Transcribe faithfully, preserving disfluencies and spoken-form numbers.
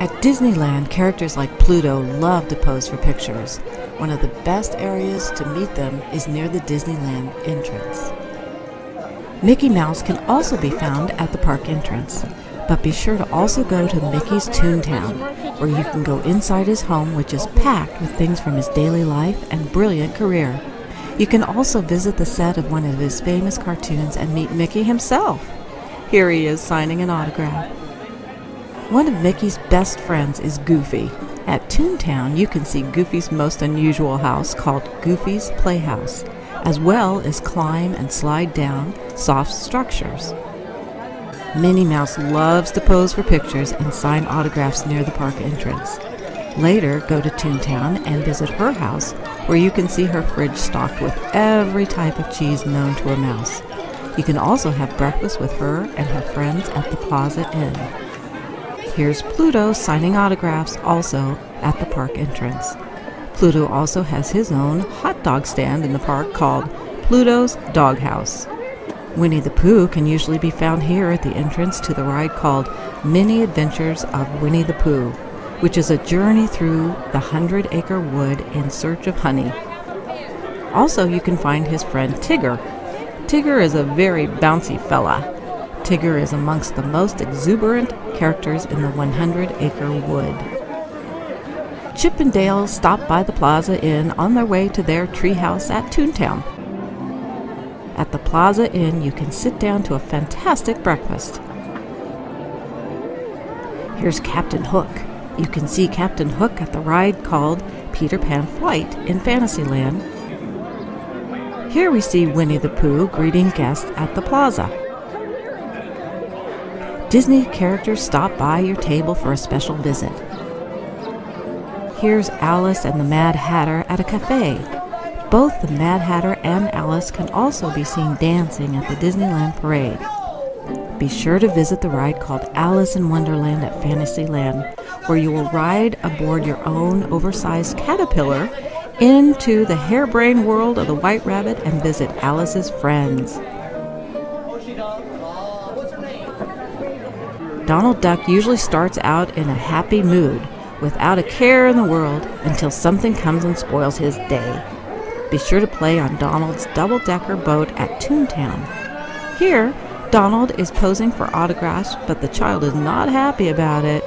At Disneyland, characters like Pluto love to pose for pictures. One of the best areas to meet them is near the Disneyland entrance. Mickey Mouse can also be found at the park entrance, but be sure to also go to Mickey's Toontown, where you can go inside his home, which is packed with things from his daily life and brilliant career. You can also visit the set of one of his famous cartoons and meet Mickey himself. Here he is signing an autograph. One of Mickey's best friends is Goofy. At Toontown, you can see Goofy's most unusual house called Goofy's Playhouse, as well as climb and slide down soft structures. Minnie Mouse loves to pose for pictures and sign autographs near the park entrance. Later, go to Toontown and visit her house, where you can see her fridge stocked with every type of cheese known to a mouse. You can also have breakfast with her and her friends at the Plaza Inn. Here's Pluto signing autographs also at the park entrance. Pluto also has his own hot dog stand in the park called Pluto's Doghouse. Winnie the Pooh can usually be found here at the entrance to the ride called Mini Adventures of Winnie the Pooh, which is a journey through the Hundred Acre Wood in search of honey. Also, you can find his friend Tigger. Tigger is a very bouncy fella. Tigger is amongst the most exuberant characters in the hundred acre wood. Chip and Dale stop by the Plaza Inn on their way to their treehouse at Toontown. At the Plaza Inn, you can sit down to a fantastic breakfast. Here's Captain Hook. You can see Captain Hook at the ride called Peter Pan Flight in Fantasyland. Here we see Winnie the Pooh greeting guests at the plaza. Disney characters stop by your table for a special visit. Here's Alice and the Mad Hatter at a cafe. Both the Mad Hatter and Alice can also be seen dancing at the Disneyland Parade. Be sure to visit the ride called Alice in Wonderland at Fantasyland, where you will ride aboard your own oversized caterpillar into the harebrained world of the White Rabbit and visit Alice's friends. Donald Duck usually starts out in a happy mood, without a care in the world, until something comes and spoils his day. Be sure to play on Donald's double-decker boat at Toontown. Here, Donald is posing for autographs, but the child is not happy about it.